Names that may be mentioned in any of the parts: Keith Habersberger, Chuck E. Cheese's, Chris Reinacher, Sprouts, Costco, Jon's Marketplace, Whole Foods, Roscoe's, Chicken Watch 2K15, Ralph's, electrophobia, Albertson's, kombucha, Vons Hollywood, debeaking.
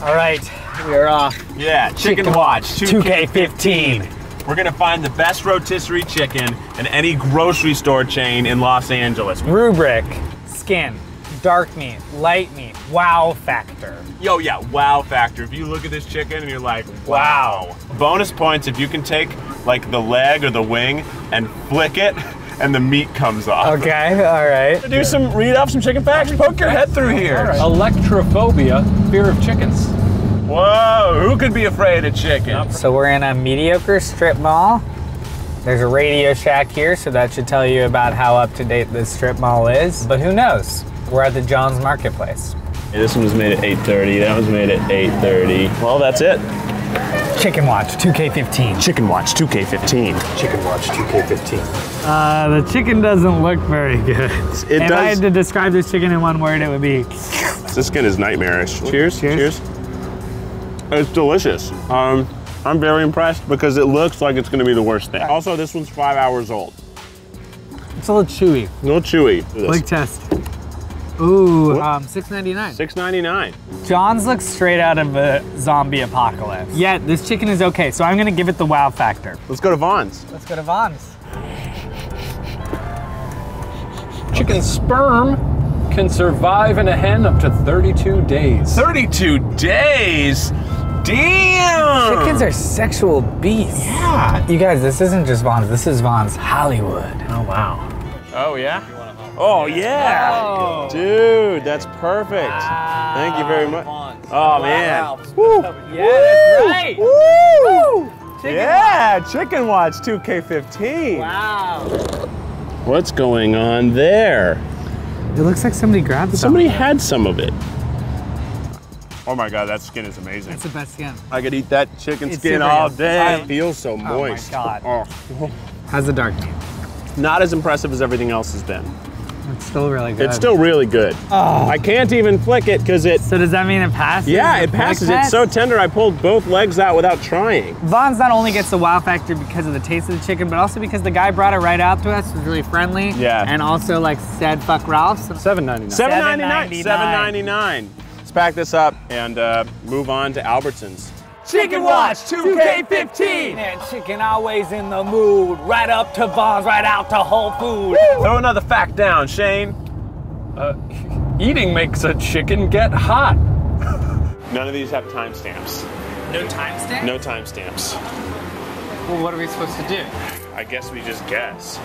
All right, we are off. Yeah, Chicken Watch 2K15. We're gonna find the best rotisserie chicken in any grocery store chain in Los Angeles. Rubric, skin, dark meat, light meat, wow factor. Yo, yeah, wow factor. If you look at this chicken and you're like, wow. Bonus points if you can take like the leg or the wing and flick it and the meat comes off. Okay, all right. Do some, read off some chicken facts. Poke your head through here. Right. Electrophobia, fear of chickens. Whoa, who could be afraid of chicken? So we're in a mediocre strip mall. There's a Radio Shack here, so that should tell you about how up to date this strip mall is. But who knows? We're at the Jon's Marketplace. Hey, this one was made at 8:30. That one's made at 8:30. Well, that's it. Chicken Watch 2K15. Chicken Watch 2K15. Chicken Watch 2K15. The chicken doesn't look very good. If I had to describe this chicken in one word, it would be. This skin is nightmarish. Cheers. Cheers. Cheers. It's delicious. I'm very impressed because it looks like it's going to be the worst thing. Also, this one's 5 hours old. It's a little chewy. A little chewy. Like test. Ooh, $6.99. $6.99. Jon's looks straight out of a zombie apocalypse. Yeah, this chicken is okay, so I'm gonna give it the wow factor. Let's go to Vons. Let's go to Vons. Chicken sperm can survive in a hen up to 32 days. 32 days? Damn! Chickens are sexual beasts. Yeah. You guys, this isn't just Vons, this is Vons Hollywood. Oh, wow. Oh, yeah? Oh yeah, oh, dude, that's perfect. Wow. Thank you very much. Oh man, wow. Woo. Yeah, that's right. Woo. Chicken watch. Chicken Watch 2K15. Wow. What's going on there? It looks like somebody grabbed it. Somebody had some of it. Oh my God, that skin is amazing. That's the best skin. I could eat that chicken skin all day. It feels so moist. Oh my God. Oh. How's the dark meat? Not as impressive as everything else has been. It's still really good. It's still really good. Oh. I can't even flick it because it... So does that mean it passes? Yeah, it passes. It's so tender, I pulled both legs out without trying. Vons not only gets the wow factor because of the taste of the chicken, but also because the guy brought it right out to us, was really friendly. Yeah. And also like said, fuck Ralph's. $7.99. $7.99. $7.99. Let's pack this up and move on to Albertson's. Chicken Watch 2K15! And chicken always in the mood. Right up to Vons, right out to Whole Foods. Woo! Throw another fact down, Shane. Eating makes a chicken get hot. None of these have timestamps. No timestamps? No timestamps. Well, what are we supposed to do? I guess we just guess.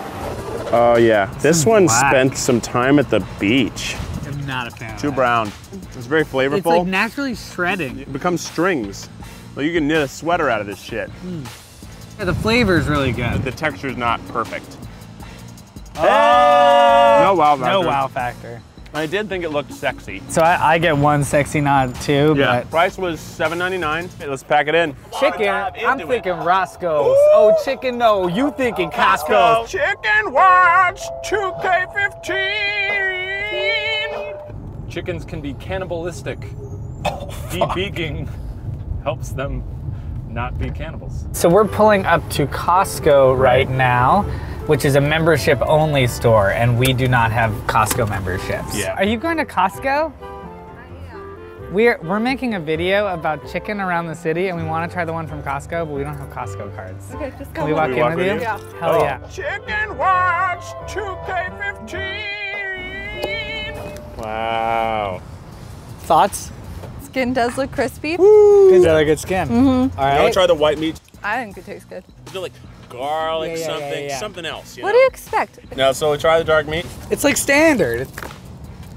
Oh, yeah. This one spent some time at the beach. I'm not a fan. Too brown. It's very flavorful. It's like naturally shredding. It becomes strings. Well, you can knit a sweater out of this shit. Mm. Yeah, the flavor's really good. But the texture's not perfect. Oh. Hey! No wow factor. No wow factor. I did think it looked sexy. So I get one sexy nod too, yeah. But... Price was $7.99. Hey, let's pack it in. Chicken, I'm thinking Roscoe's. Ooh. Oh, chicken, no, you thinking Costco's. Chicken Watch 2K15. Chickens can be cannibalistic. Oh, debeaking helps them not be cannibals. So we're pulling up to Costco right now, which is a membership only store, and we do not have Costco memberships. Yeah. Are you going to Costco? I am. We're making a video about chicken around the city, and we want to try the one from Costco, but we don't have Costco cards. Okay, just come. Can we walk in with you? Yeah. Hell yeah. Chicken Watch 2K15. Wow. Thoughts? Skin does look crispy. Woo. Is that a good skin? Mm-hmm. All right. You want to try the white meat? I think it tastes good. Is it like garlic, something else? You know? What do you expect? No, so we try the dark meat. It's like standard.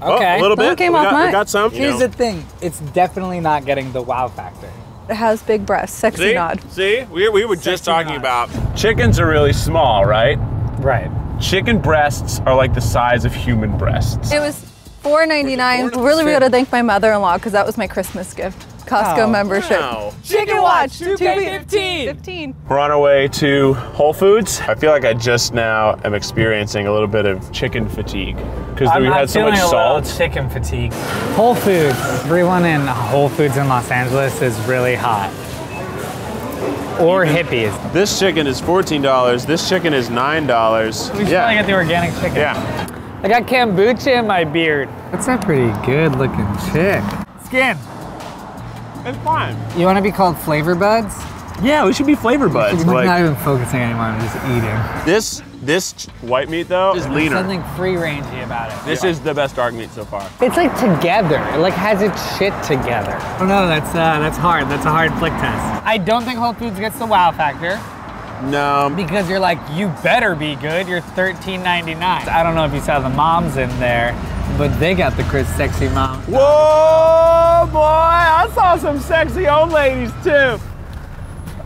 Okay. Oh, a little bit. We got some. Here's the thing. It's definitely not getting the wow factor. It has big breasts. Sexy nod. See? We were just talking about chickens are really small, right? Right. Chicken breasts are like the size of human breasts. It was $4.99. Really, we gotta thank my mother-in-law because that was my Christmas gift. Costco membership. Wow. Chicken Watch 2K15. We're on our way to Whole Foods. I feel like I just now am experiencing a little bit of chicken fatigue because we had so much salt. Chicken fatigue. Whole Foods. Everyone in Whole Foods in Los Angeles is really hot. Or hippies. This chicken is $14. This chicken is $9. We should probably get the organic chicken. Yeah. I got kombucha in my beard. That's a pretty good looking chick. Skin. It's fine. You want to be called Flavor Buds? Yeah, we should be Flavor Buds. We're like, not even focusing anymore. I'm just eating. This white meat though is leaner. There's something free rangey about it. This is the best dark meat so far. It's like together. It like has its shit together. Oh no, that's hard. That's a hard flick test. I don't think Whole Foods gets the wow factor. No. Because you're like, you better be good. You're $13.99. I don't know if you saw the moms in there, but they got the Chris Sexy Mom. Whoa, boy! I saw some sexy old ladies too.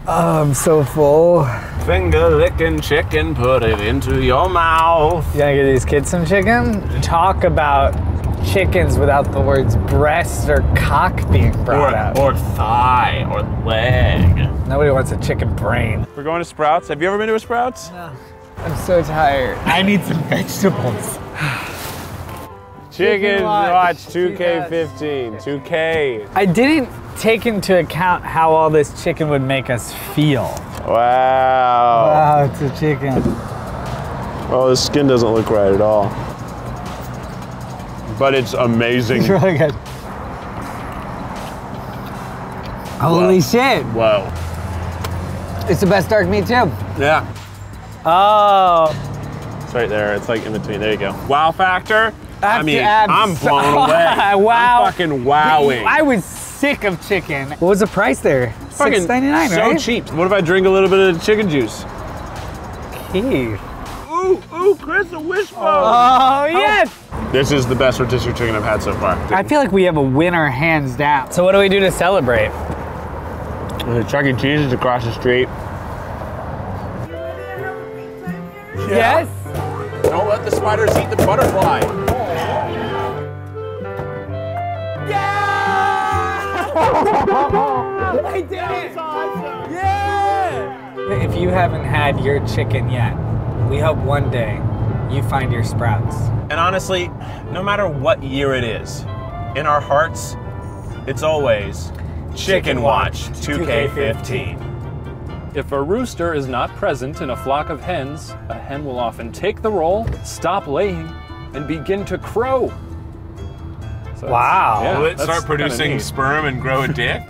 Oh, I'm so full. Finger licking chicken, put it into your mouth. You gonna get these kids some chicken? Talk about chickens without the words breast or cock being brought up. Or thigh or leg. Nobody wants a chicken brain. We're going to Sprouts. Have you ever been to a Sprouts? No. I'm so tired. I need some vegetables. Chicken Watch 2K15. 2K. I didn't take into account how all this chicken would make us feel. Wow. Wow, it's a chicken. Well, this skin doesn't look right at all. But it's amazing. It's really good. Holy shit. Wow. It's the best dark meat too. Yeah. Oh. It's right there. It's like in between. There you go. Wow factor. I mean, I'm blown away. Wow. I'm fucking wowing. I was sick of chicken. What was the price there? $6.99, right? So cheap. What if I drink a little bit of chicken juice? Keith. Ooh, ooh, Chris, a wishbone. Oh, yes. This is the best rotisserie chicken I've had so far. I feel like we have a winner hands down. So what do we do to celebrate? There's a Chuck E. Cheese's across the street. Yeah. Yes. Don't let the spiders eat the butterfly. I did it! Awesome. Yeah! If you haven't had your chicken yet, we hope one day you find your Sprouts. And honestly, no matter what year it is, in our hearts, it's always Chicken Watch 2K15. If a rooster is not present in a flock of hens, a hen will often take the roll, stop laying, and begin to crow. So wow. Yeah, will it start producing sperm and grow a dick?